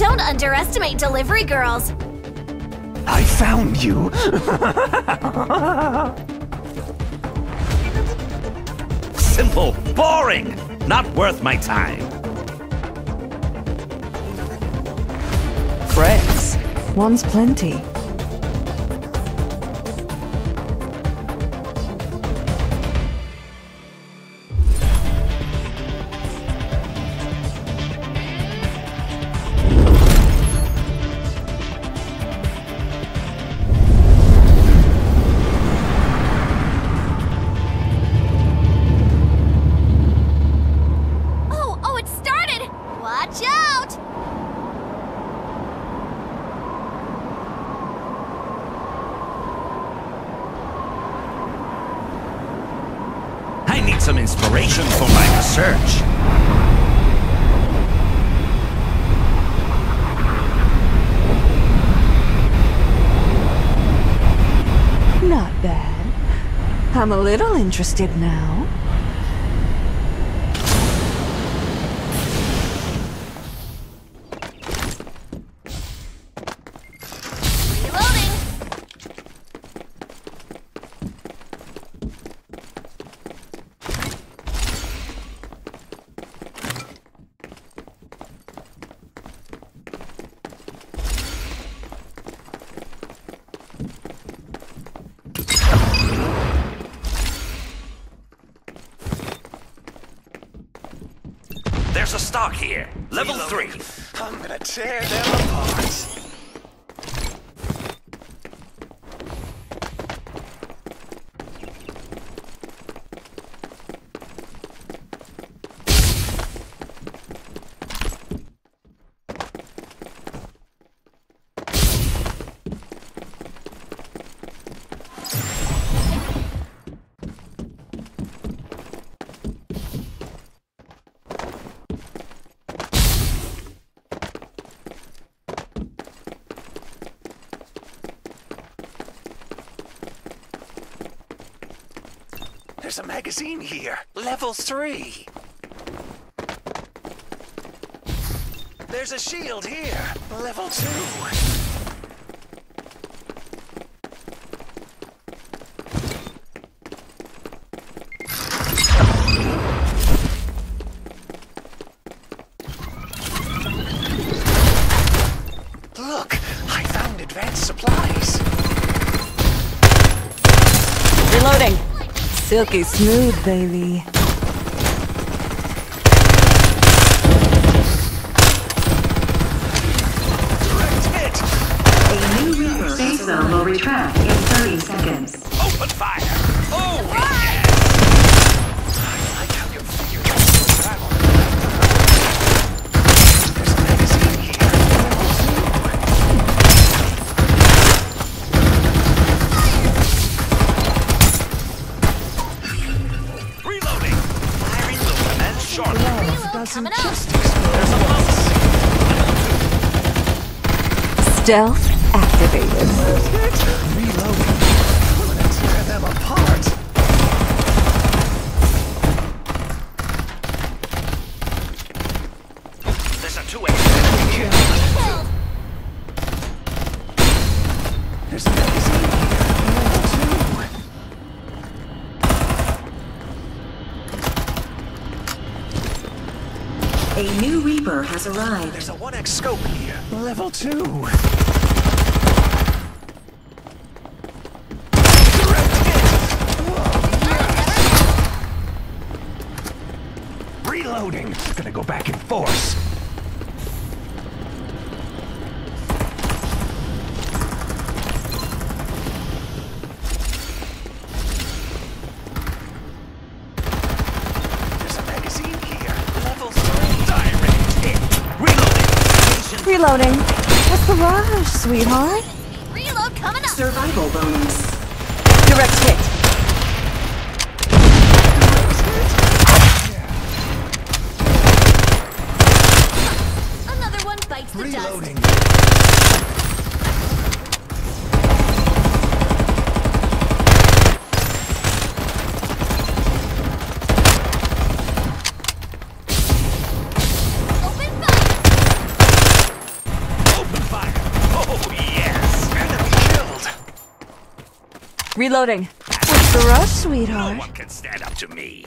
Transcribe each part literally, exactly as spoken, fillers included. Don't underestimate delivery girls. I found you. Simple, boring, not worth my time. Friends, one's plenty. Some inspiration for my research. Not bad. I'm a little interested now. There's a stock here. Level three. I'm gonna tear them apart. There's a magazine here, level three. There's a shield here, level two. Look, I found advanced supplies. Reloading. Silky smooth, baby. Direct hit! A new reaper safe zone will retract in thirty seconds. Open fire! Oh! Surprise! I like how you figure out the battle. There's a magazine here. Coming up. Stealth activated. Reloading. I'm gonna tear them apart. There's a two-way kill. Kill. There's a magazine here. Level two. A new Reaper has arrived. There's a one X scope here. Level two. Direct hit! Whoa, yes. Reloading. Gonna go back in force. Reloading. That's the rush, sweetheart. Reload coming up. Survival bonus. Direct hit. Yeah. Another one bites the dust. Reloading. Reloading. Wait for us, sweetheart. No one can stand up to me.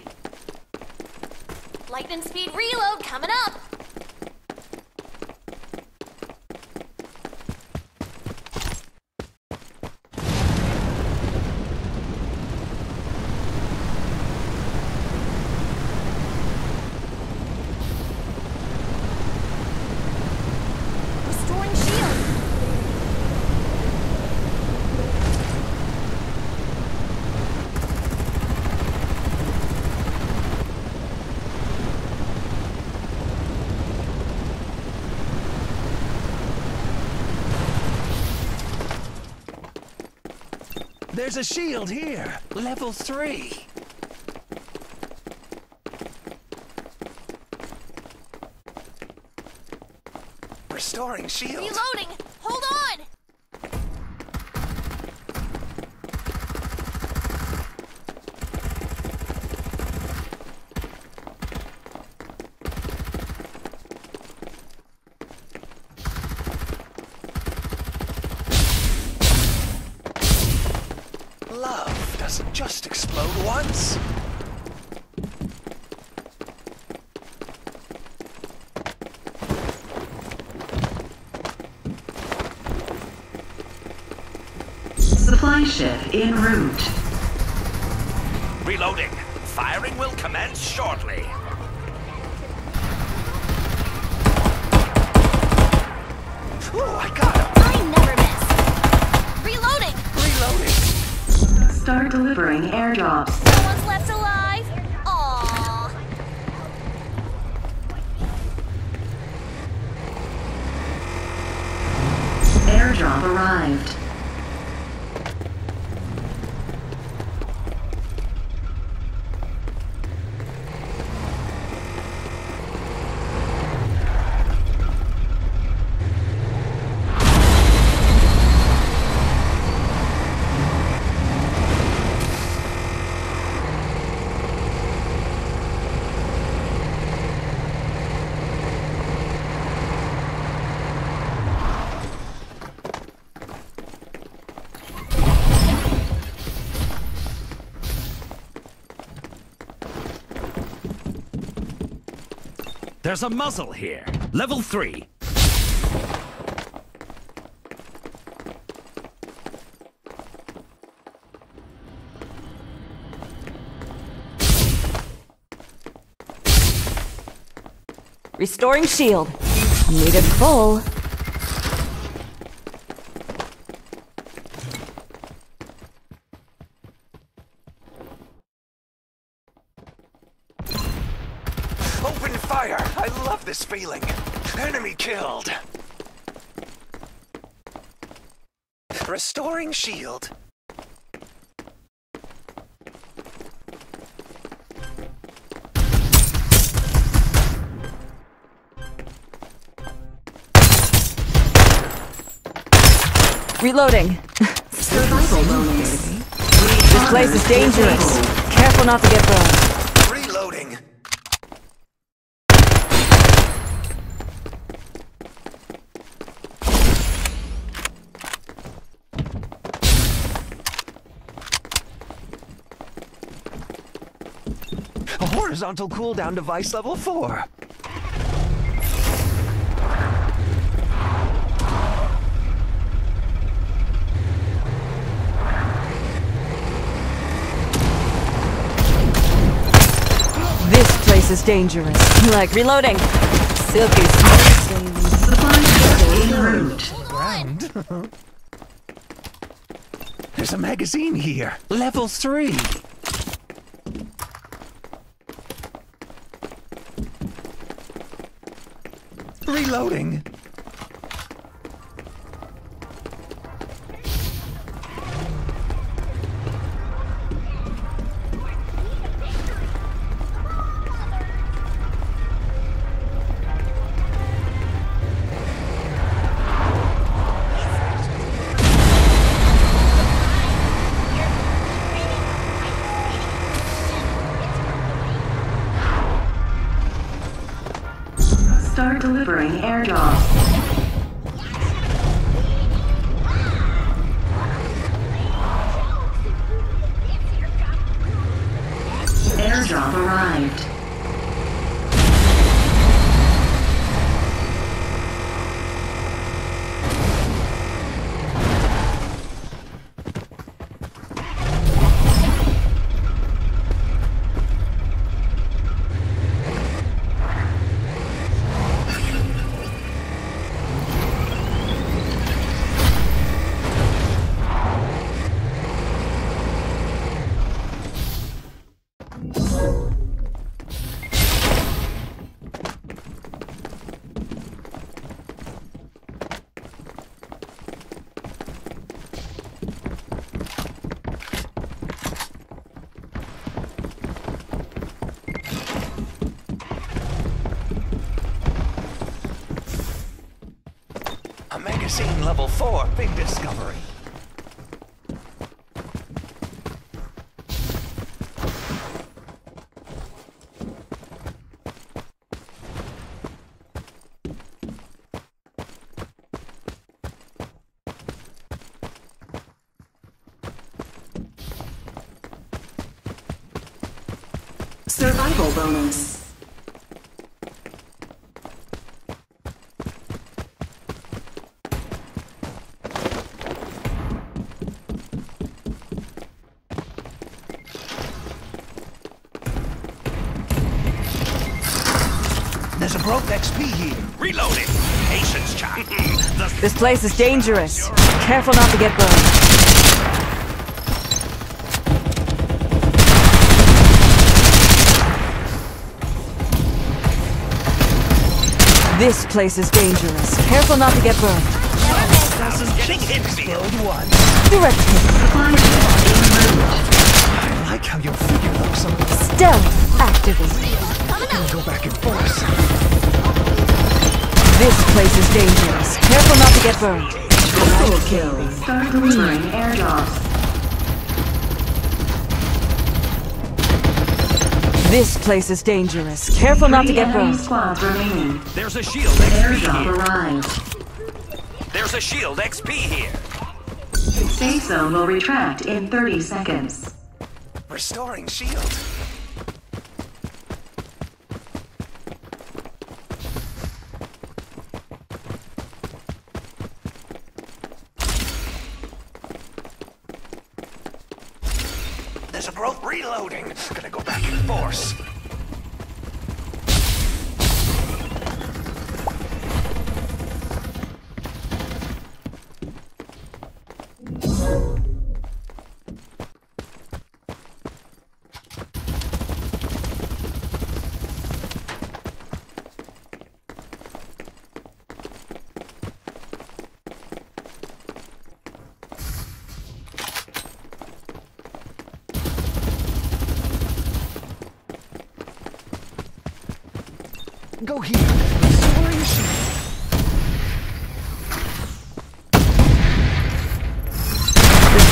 Lightning speed reload coming up. There's a shield here, level three. Restoring shield. Reloading. Hold on. Just explode once. Supply ship en route. Reloading. Firing will commence shortly. Ooh, I got him. I never miss. Reloading. Reloading. Start delivering airdrops. No one's left alive. Aww. Airdrop arrived. There's a muzzle here. Level three. Restoring shield. Need it full. Open fire! I love this feeling. Enemy killed. Restoring shield. Reloading. Survival bonus. This place is dangerous. Careful not to get burned. Reloading. Horizontal cooldown device level four. This place is dangerous. Like reloading. Silky smooth. There's a magazine here. Level three. Reloading. Start delivering airdrops. arrived. Scene level four, big discovery. Survival bonus. There's a broke X P here. Reload it. Patience, child. This place is dangerous. Careful not to get burned. This place is dangerous. Careful not to get burned. Direct hit. I like how you figured out something. Stealth activated. Go back and forth. This place is dangerous. Careful not to get burned. Double kill. Start delivering airdrops. This place is dangerous. Careful not to get burned. Squad remaining. There's a shield X P here. There's a shield X P here. Safe zone will retract in thirty seconds. Restoring shield. Reloading. Gonna go back in force. Go here.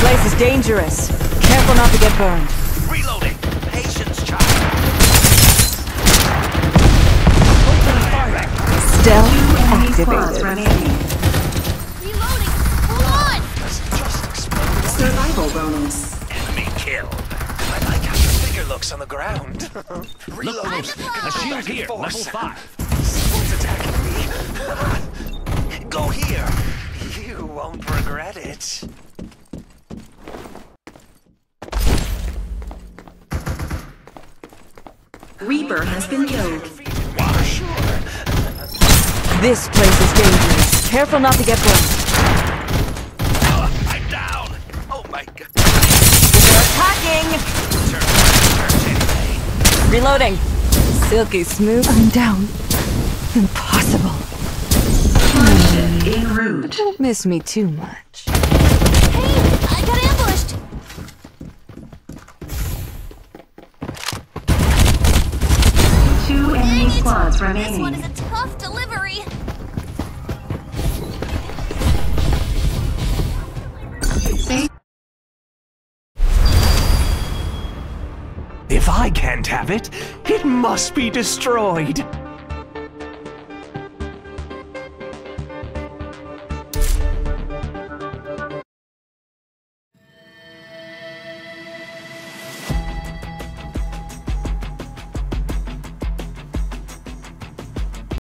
This place is dangerous. Careful not to get burned. Reloading. Patience, child. Stealth activated. Reloading. Hold on. Survival bonus. Enemy killed. Looks on the ground. Reload. A shield here. Level five. Someone's attacking me. Go here. You won't regret it. Reaper has been killed. Water sure. This place is dangerous. Careful not to get burned. Oh, I'm down. Oh my God. They're attacking. Reloading. Silky smooth. I'm down. Impossible. Martian en route. Don't miss me too much. Hey, I got ambushed. Two enemy squads remaining. This one is a tough delivery. If I can't have it, it must be destroyed.